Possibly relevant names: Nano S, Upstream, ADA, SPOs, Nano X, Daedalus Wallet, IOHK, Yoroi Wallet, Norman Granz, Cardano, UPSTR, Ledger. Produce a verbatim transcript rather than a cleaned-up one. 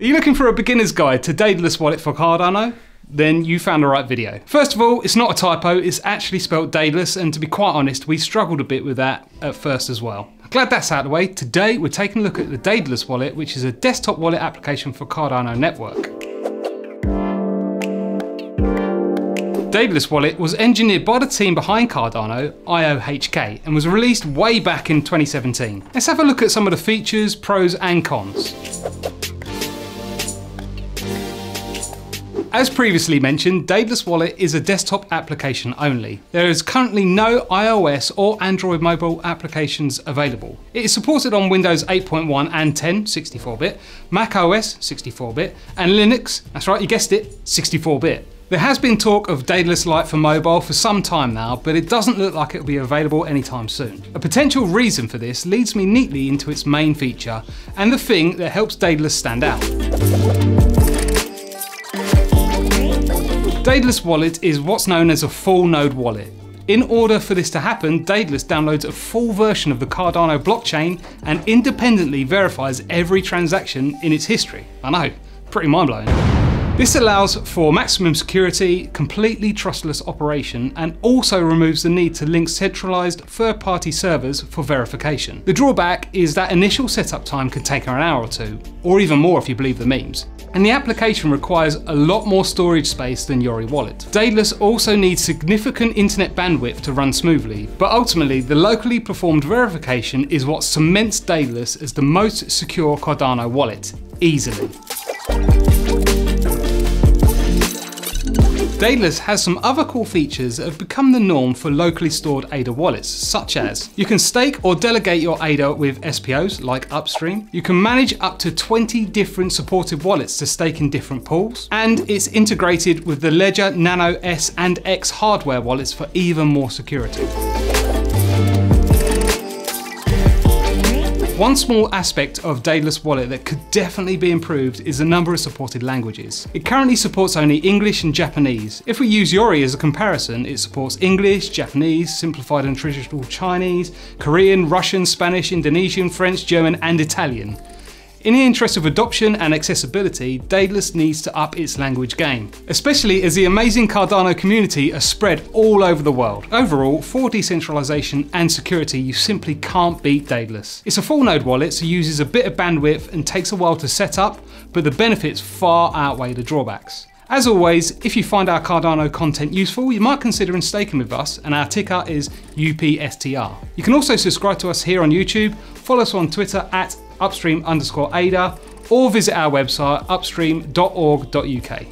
Are you looking for a beginner's guide to Daedalus Wallet for Cardano? Then you found the right video. First of all, it's not a typo, it's actually spelled Daedalus, and to be quite honest, we struggled a bit with that at first as well. Glad that's out of the way. Today, we're taking a look at the Daedalus Wallet, which is a desktop wallet application for Cardano Network. Daedalus Wallet was engineered by the team behind Cardano, I O H K, and was released way back in twenty seventeen. Let's have a look at some of the features, pros and cons. As previously mentioned, Daedalus Wallet is a desktop application only. There is currently no iOS or Android mobile applications available. It is supported on Windows eight point one and ten, sixty-four bit, Mac O S, sixty-four bit, and Linux, that's right, you guessed it, sixty-four bit. There has been talk of Daedalus Lite for mobile for some time now, but it doesn't look like it'll be available anytime soon. A potential reason for this leads me neatly into its main feature and the thing that helps Daedalus stand out. Daedalus Wallet is what's known as a full node wallet. In order for this to happen, Daedalus downloads a full version of the Cardano blockchain and independently verifies every transaction in its history. I know, pretty mind-blowing. This allows for maximum security, completely trustless operation, and also removes the need to link centralized third-party servers for verification. The drawback is that initial setup time could take an hour or two, or even more if you believe the memes. And the application requires a lot more storage space than Yoroi Wallet. Daedalus also needs significant internet bandwidth to run smoothly, but ultimately the locally performed verification is what cements Daedalus as the most secure Cardano wallet, easily. Daedalus has some other cool features that have become the norm for locally stored A D A wallets, such as you can stake or delegate your A D A with S P Os like Upstream, you can manage up to twenty different supported wallets to stake in different pools, and it's integrated with the Ledger, Nano S and X hardware wallets for even more security. One small aspect of Daedalus Wallet that could definitely be improved is the number of supported languages. It currently supports only English and Japanese. If we use Yoroi as a comparison, it supports English, Japanese, simplified and traditional Chinese, Korean, Russian, Spanish, Indonesian, French, German and Italian. In the interest of adoption and accessibility, Daedalus needs to up its language game, especially as the amazing Cardano community are spread all over the world. Overall, for decentralization and security, you simply can't beat Daedalus. It's a full node wallet, so uses a bit of bandwidth and takes a while to set up, but the benefits far outweigh the drawbacks. As always, if you find our Cardano content useful, you might consider staking with us, and our ticker is U P S T R. You can also subscribe to us here on YouTube, follow us on Twitter at Upstream underscore A D A, or visit our website upstream dot org dot U K.